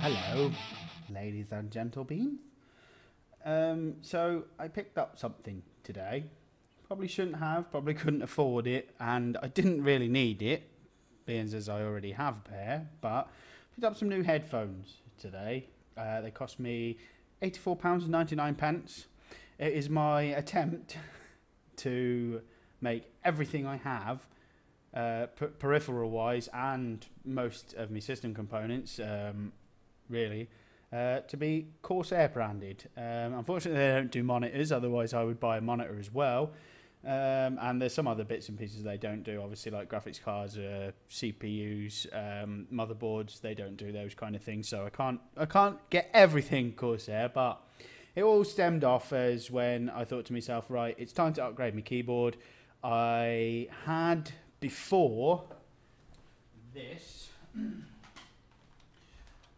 Hello, ladies and gentlebeans. So I picked up something today. Probably shouldn't have, probably couldn't afford it, and I didn't really need it, being as I already have a pair, but picked up some new headphones today. They cost me £84.99. It is my attempt to make everything I have peripheral wise and most of my system components to be Corsair branded. Unfortunately they don't do monitors, otherwise I would buy a monitor as well, and there's some other bits and pieces they don't do, obviously, like graphics cards, CPUs, motherboards. They don't do those kind of things, so I can't get everything Corsair. But it all stemmed off as when I thought to myself, right, it's time to upgrade my keyboard. I had before this,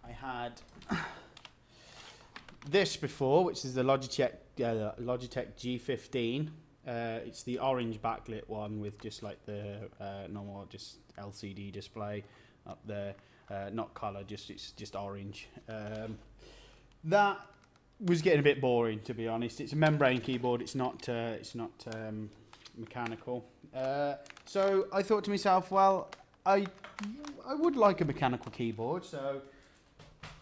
I had this before, which is the Logitech G15. It's the orange backlit one with just like the normal just LCD display up there, not colour, it's just orange. That was getting a bit boring, to be honest. It's a membrane keyboard. It's not mechanical. So I thought to myself, well, I would like a mechanical keyboard, so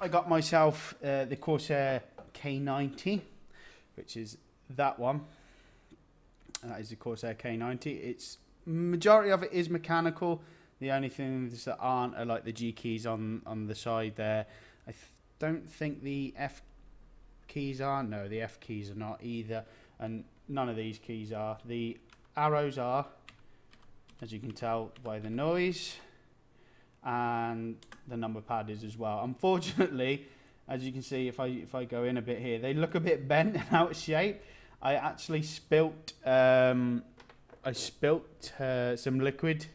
I got myself the Corsair K90, which is that one. That is the Corsair K90. It's majority of it is mechanical. The only things that aren't are like the G keys on the side there. I don't think the F keys are. No, the F keys are not either, and none of these keys are. The arrows are, as you can tell by the noise, and the number pad is as well. Unfortunately, as you can see, if I go in a bit here, they look a bit bent and out of shape. I actually spilt some liquid,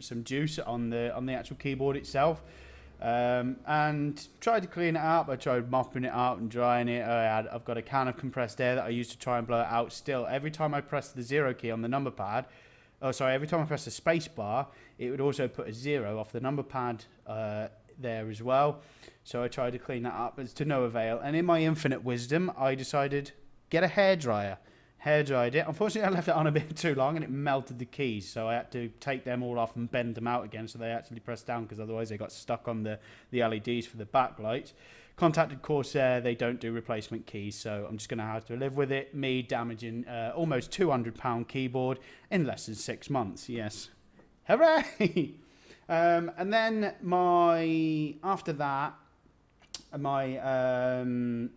some juice on the actual keyboard itself, and tried to clean it up. I tried mopping it out and drying it. I've got a can of compressed air that I use to try and blow it out. Still, every time I press the zero key on the number pad, every time I press the space bar, it would also put a zero off the number pad there as well. So I tried to clean that up, but to no avail. And in my infinite wisdom, I decided get a hairdryer. Hairdried it. Unfortunately, I left it on a bit too long and it melted the keys, so I had to take them all off and bend them out again so they actually pressed down, because otherwise they got stuck on the LEDs for the backlight. Contacted Corsair. They don't do replacement keys, so I'm just going to have to live with it. Me damaging almost £200 keyboard in less than 6 months. Yes. Hooray! And then after that, my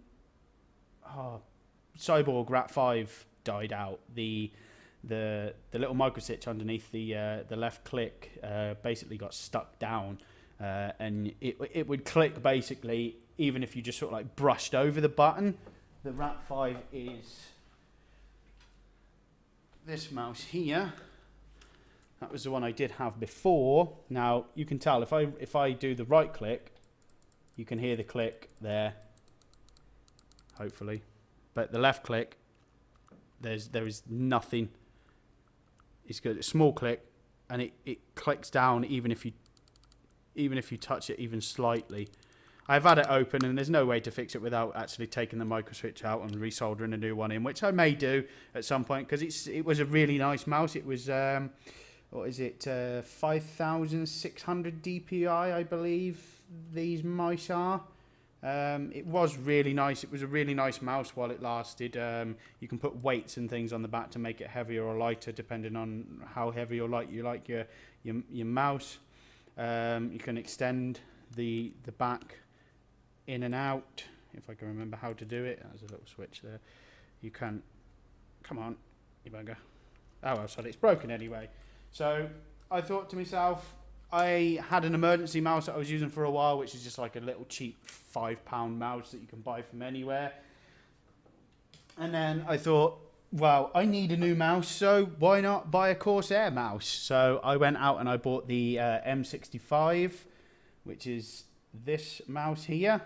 Cyborg Rat 5 died out. The little micro stitch underneath the left click basically got stuck down, and it would click basically even if you just sort of like brushed over the button. The Rat 5 is this mouse here. That was the one I did have before. Now you can tell if I do the right click, you can hear the click there, hopefully. But the left click, there is nothing. It's good. A small click, and it clicks down even if you touch it even slightly. I've had it open, and there's no way to fix it without actually taking the micro switch out and resoldering a new one in, which I may do at some point, because it was a really nice mouse. It was 5,600 DPI, I believe these mice are. It was really nice. It was a really nice mouse while it lasted. You can put weights and things on the back to make it heavier or lighter, depending on how heavy or light you like your mouse. You can extend the back in and out. If I can remember how to do it, there's a little switch there. You can, come on, you bugger. Oh, well, sorry, it's broken anyway. So I thought to myself, I had an emergency mouse that I was using for a while, which is just like a little cheap £5 mouse that you can buy from anywhere. And then I thought, well, I need a new mouse, so why not buy a Corsair mouse? So I went out and I bought the M65, which is this mouse here.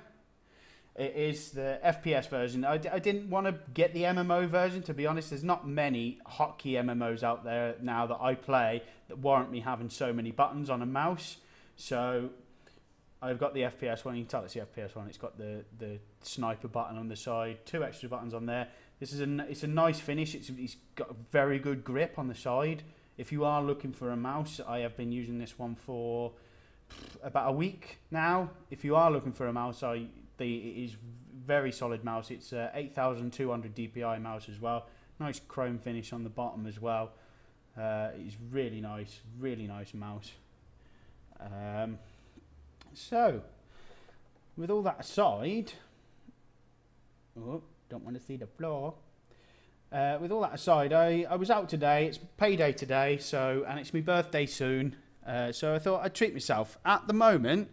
It is the FPS version. I didn't want to get the MMO version, to be honest. There's not many hotkey MMOs out there now that I play that warrant me having so many buttons on a mouse. So I've got the FPS one. You can tell it's the FPS one. It's got the sniper button on the side, two extra buttons on there. This is it's a nice finish. It's got a very good grip on the side. If you are looking for a mouse, I have been using this one for about a week now. If you are looking for a mouse, it is very solid mouse. It's a 8,200 DPI mouse as well. Nice chrome finish on the bottom as well. It's really nice mouse. So, with all that aside, don't want to see the floor. With all that aside, I was out today. It's payday today, and it's my birthday soon. So I thought I'd treat myself. At the moment,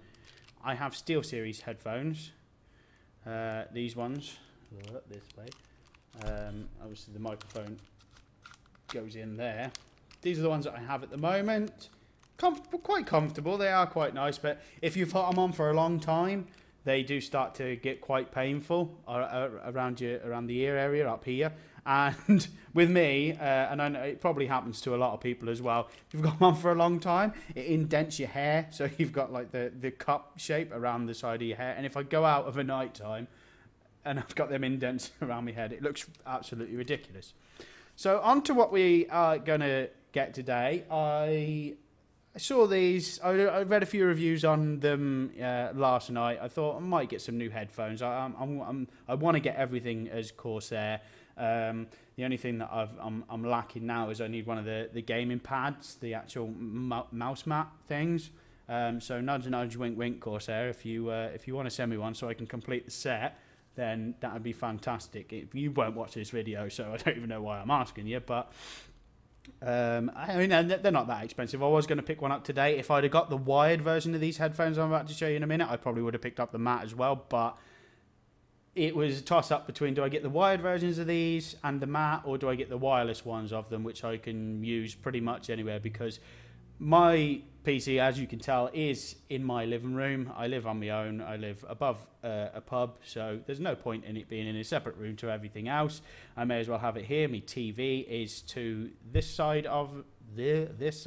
I have Steel Series headphones. These ones. This way. Obviously, the microphone goes in there. These are the ones that I have at the moment. Quite comfortable. They are quite nice, but if you've had them on for a long time, they do start to get quite painful around the ear area up here. And with me, and I know it probably happens to a lot of people as well, if you've got them on for a long time, it indents your hair, so you've got like the cup shape around the side of your hair. And if I go out of a night time and I've got them indents around my head, it looks absolutely ridiculous. So on to what we are going to get today. I saw these, I read a few reviews on them last night. I thought I might get some new headphones. I want to get everything as Corsair. The only thing that I'm lacking now is I need one of the gaming pads, the actual mouse mat things. So nudge nudge, wink wink, Corsair. If you want to send me one so I can complete the set, then that would be fantastic. You won't watch this video, so I don't even know why I'm asking you, but... I mean, they're not that expensive. I was going to pick one up today. If I'd have got the wired version of these headphones I'm about to show you in a minute, I probably would have picked up the mat as well, but it was a toss-up between do I get the wired versions of these and the mat, or do I get the wireless ones of them, which I can use pretty much anywhere, because my PC, as you can tell, is in my living room. I live on my own. I live above a pub, so there's no point in it being in a separate room to everything else. I may as well have it here. My TV is to this side of me. That's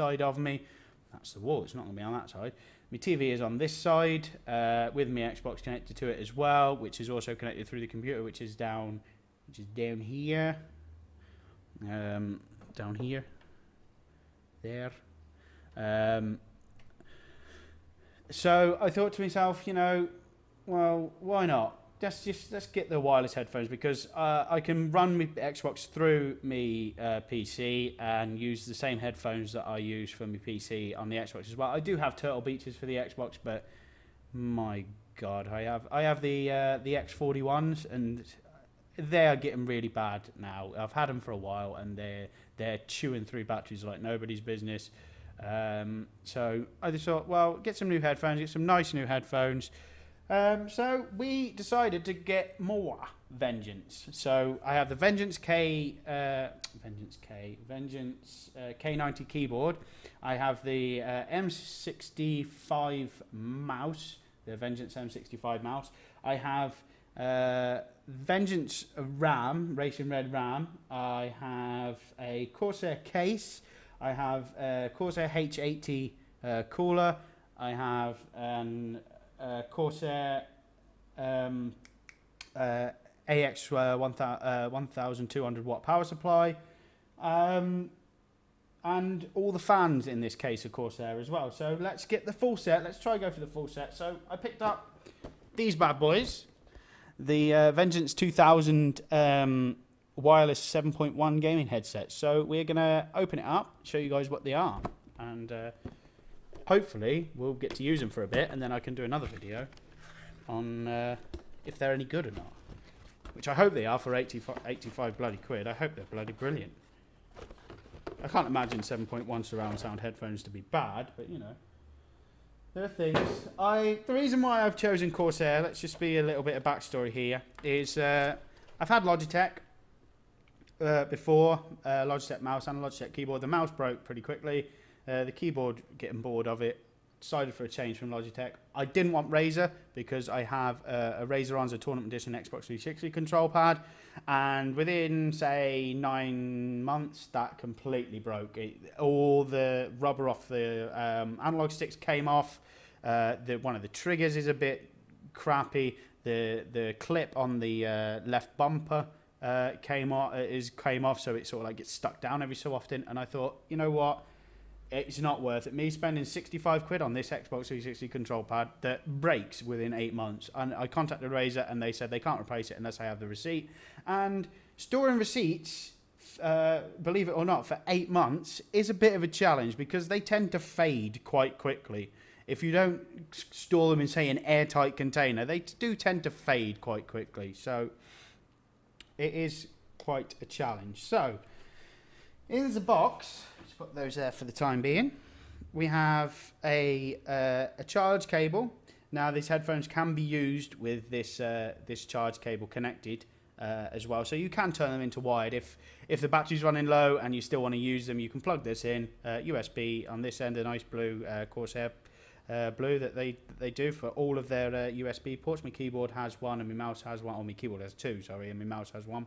the wall. It's not going to be on that side. My TV is on this side with my Xbox connected to it as well, which is also connected through the computer, which is down here, down here, there. So I thought to myself, you know, well, why not? Let's get the wireless headphones, because I can run my Xbox through my PC and use the same headphones that I use for my PC on the Xbox as well. I do have Turtle Beaches for the Xbox, but my God, I have the X41s, and they are getting really bad now. I've had them for a while, and they're chewing through batteries like nobody's business. So I just thought, well, get some new headphones, get some nice new headphones. So we decided to get more Vengeance. So I have the Vengeance K90 keyboard. I have the M65 mouse, the Vengeance M65 mouse. I have Vengeance RAM, Racing Red RAM. I have a Corsair case. I have a Corsair H80 cooler. I have a Corsair AX 1200 watt power supply. And all the fans in this case, of Corsair as well. So let's get the full set. Let's try and go for the full set. So I picked up these bad boys. The Vengeance 2000 wireless 7.1 gaming headset. So we're gonna open it up, show you guys what they are, and hopefully we'll get to use them for a bit, and then I can do another video on if they're any good or not, which I hope they are. For 85 bloody quid, I hope they're bloody brilliant. I can't imagine 7.1 surround sound headphones to be bad, but you know, there are things. The reason why I've chosen Corsair, let's just be a little bit of backstory here, is I've had Logitech before, Logitech mouse and Logitech keyboard. The mouse broke pretty quickly, the keyboard, getting bored of it, decided for a change from Logitech. I didn't want Razer because I have a Razer Onza Tournament Edition Xbox 360 control pad, and within, say, 9 months, that completely broke. All the rubber off the analog sticks came off. One of the triggers is a bit crappy. The clip on the left bumper came off, so it sort of like gets stuck down every so often. And I thought, you know what? It's not worth it. Me spending 65 quid on this Xbox 360 control pad that breaks within 8 months. And I contacted Razer and they said they can't replace it unless I have the receipt. And storing receipts, believe it or not, for 8 months is a bit of a challenge because they tend to fade quite quickly. If you don't store them in, say, an airtight container, they do tend to fade quite quickly. So it is quite a challenge. So in the box... put those there for the time being. We have a charge cable. Now these headphones can be used with this this charge cable connected as well, so you can turn them into wired if the battery's running low and you still want to use them. You can plug this in USB on this end, a nice blue Corsair blue that they do for all of their USB ports. My keyboard has one and my mouse has one. Oh, my keyboard has two, sorry, and my mouse has one.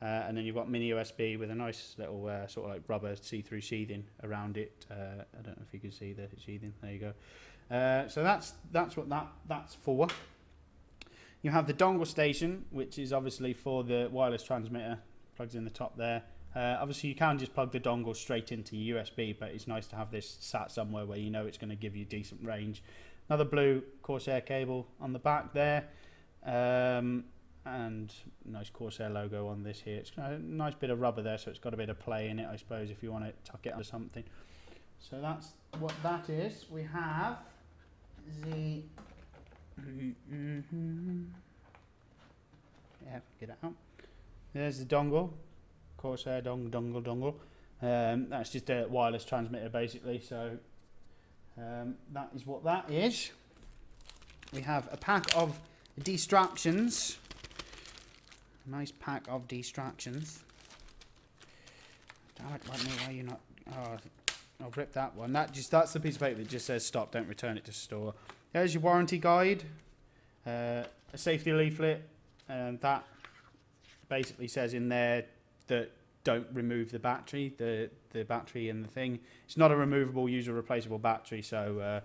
And then you've got mini USB with a nice little sort of like rubber see-through sheathing around it. I don't know if you can see the sheathing. There you go. So that's what that's for. You have the dongle station, which is obviously for the wireless transmitter. Plugs in the top there. Obviously, you can just plug the dongle straight into USB, but it's nice to have this sat somewhere where you know it's going to give you decent range. Another blue Corsair cable on the back there. And nice Corsair logo on this here. It's a nice bit of rubber there, so it's got a bit of play in it, I suppose, if you want to tuck it under something. So that's what that is. We have the... yeah, get it out. There's the dongle. Corsair dongle. That's just a wireless transmitter, basically. So that is what that is. We have a pack of distractions. Nice pack of distractions. Damn it, why are you not? Oh, I'll rip that one. That's the piece of paper that just says stop, don't return it to store. There's your warranty guide, a safety leaflet, and that basically says in there that don't remove the battery, the battery and the thing. It's not a removable, user replaceable battery, so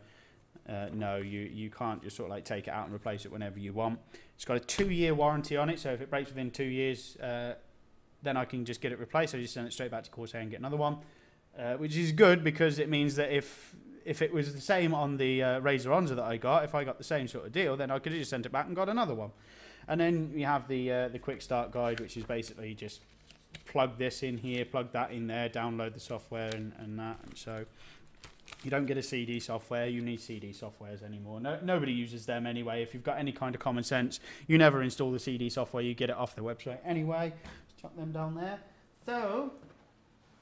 no, you can't just sort of like take it out and replace it whenever you want. It's got a 2-year warranty on it, so if it breaks within 2 years, then I can just get it replaced. I just send it straight back to Corsair and get another one, which is good because it means that if it was the same on the Razer Onza that I got, if I got the same sort of deal, then I could have just sent it back and got another one. And then you have the quick start guide, which is basically just plug this in here, plug that in there, download the software and that. And so you don't get a CD software. You need CD softwares anymore. No, nobody uses them anyway. If you've got any kind of common sense, you never install the CD software. You get it off the website anyway. Let's chuck them down there. So,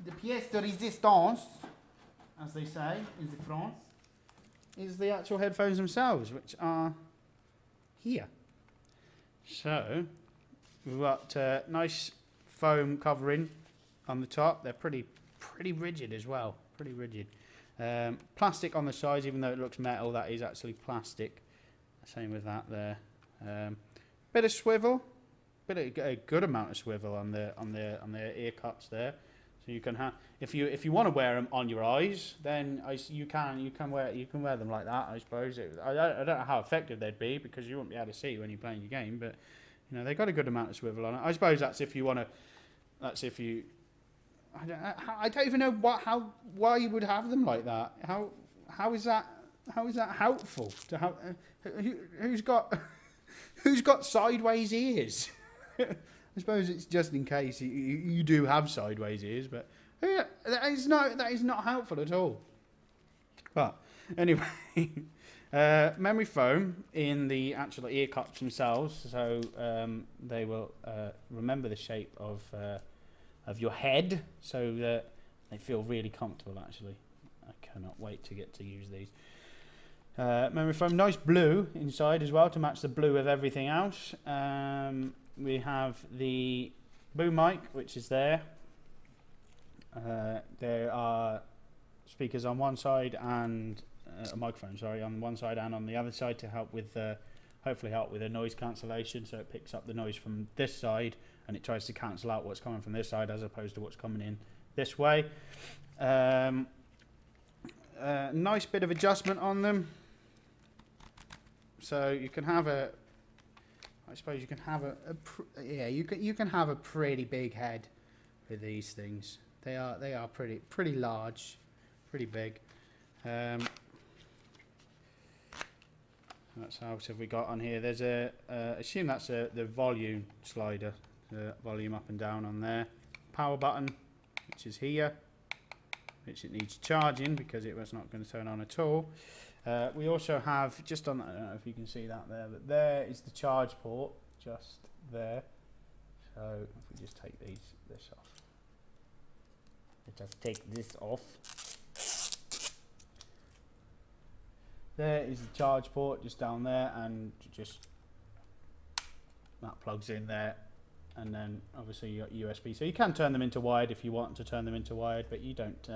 the pièce de résistance, as they say in France, is the actual headphones themselves, which are here. So, we've got nice foam covering on the top. They're pretty rigid as well. Pretty rigid. Plastic on the sides, even though it looks metal, that is actually plastic. Same with that there. Bit of swivel, a good amount of swivel on the ear cups there. So you can have, if you want to wear them on your eyes, then you can wear them like that. I suppose I don't know how effective they'd be because you wouldn't be able to see when you're playing your game. But you know they've got a good amount of swivel on it. I suppose that's if you want to. That's if you. I don't even know why you would have them like that. How is that helpful? To have who's got sideways ears? I suppose it's just in case you do have sideways ears, but yeah, that is not helpful at all. But anyway, memory foam in the actual ear cups themselves, so they will remember the shape of your head, so that they feel really comfortable. Actually, I cannot wait to get to use these. Memory foam, nice blue inside as well to match the blue of everything else. We have the boom mic, which is there. There are speakers on one side and a microphone, sorry, on one side and on the other side to help with hopefully help with a noise cancellation, so it picks up the noise from this side and it tries to cancel out what's coming from this side as opposed to what's coming in this way. Nice bit of adjustment on them, so you can have a, I suppose you can have you can have a pretty big head with these things. They are pretty large, pretty big. That's how else have we got on here? There's a assume that's the volume slider, the volume up and down on there. Power button, which is here, which it needs charging because it was not going to turn on at all. We also have just on, I don't know if you can see that there, but there is the charge port just there. So if we just take this off, There is the charge port just down there, and just that plugs in there, and then obviously you got USB. So you can turn them into wired if you want to turn them into wired, but you don't.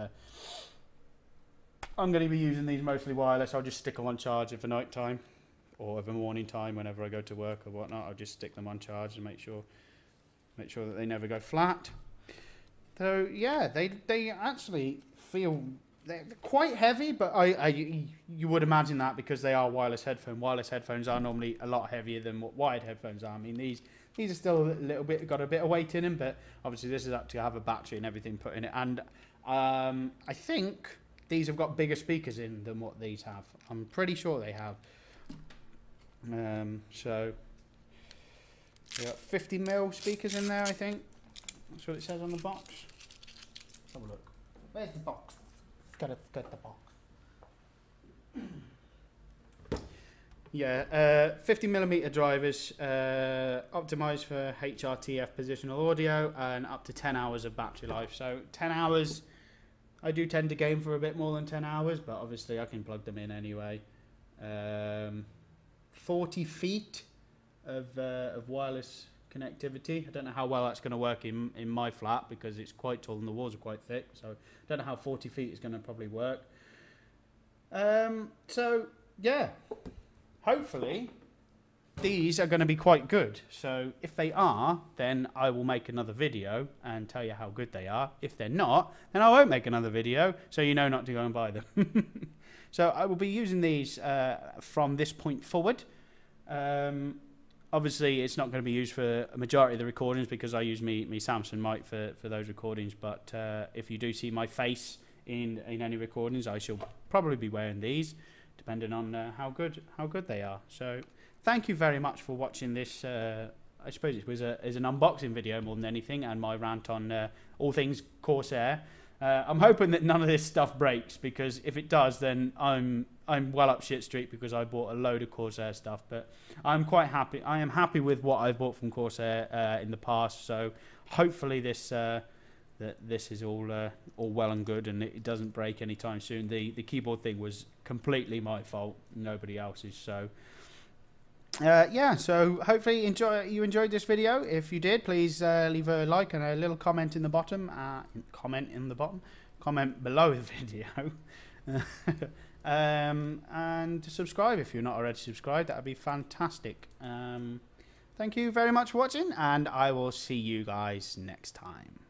I'm going to be using these mostly wireless. I'll just stick them on charge over night time or over morning time whenever I go to work or whatnot. I'll just stick them on charge and make sure that they never go flat. So yeah, they actually feel, they're quite heavy, but you would imagine that because they are wireless headphones. Wireless headphones are normally a lot heavier than what wired headphones are. I mean, these are still a little bit, got a bit of weight in them, but obviously this is up to have a battery and everything put in it. And I think these have got bigger speakers in than what these have. I'm pretty sure they have. So they got 50mm speakers in there, I think. That's what it says on the box. Let's have a look. Where's the box? Got the box. Yeah, 50mm drivers, optimised for HRTF positional audio and up to 10 hours of battery life. So 10 hours... I do tend to game for a bit more than 10 hours, but obviously I can plug them in anyway. 40 feet of wireless connectivity. I don't know how well that's going to work in my flat because it's quite tall and the walls are quite thick, so I don't know how 40 feet is going to probably work. So yeah, hopefully these are going to be quite good. So if they are, then I will make another video and tell you how good they are. If they're not, then I won't make another video, so you know not to go and buy them. So I will be using these from this point forward. Obviously it's not going to be used for a majority of the recordings because I use my Samsung mic for those recordings, but if you do see my face in any recordings, I shall probably be wearing these depending on how good they are. So thank you very much for watching this. I suppose it was an unboxing video more than anything, and my rant on all things Corsair. I'm hoping that none of this stuff breaks, because if it does, then I'm well up shit street because I bought a load of Corsair stuff. But I'm quite happy. I am happy with what I've bought from Corsair in the past. So hopefully this is all well and good, and it doesn't break anytime soon. The keyboard thing was completely my fault, nobody else's. So. Yeah, so hopefully you enjoyed this video. If you did, please leave a like and a little comment in the bottom. Comment below the video. And subscribe if you're not already subscribed. That would be fantastic. Thank you very much for watching, and I will see you guys next time.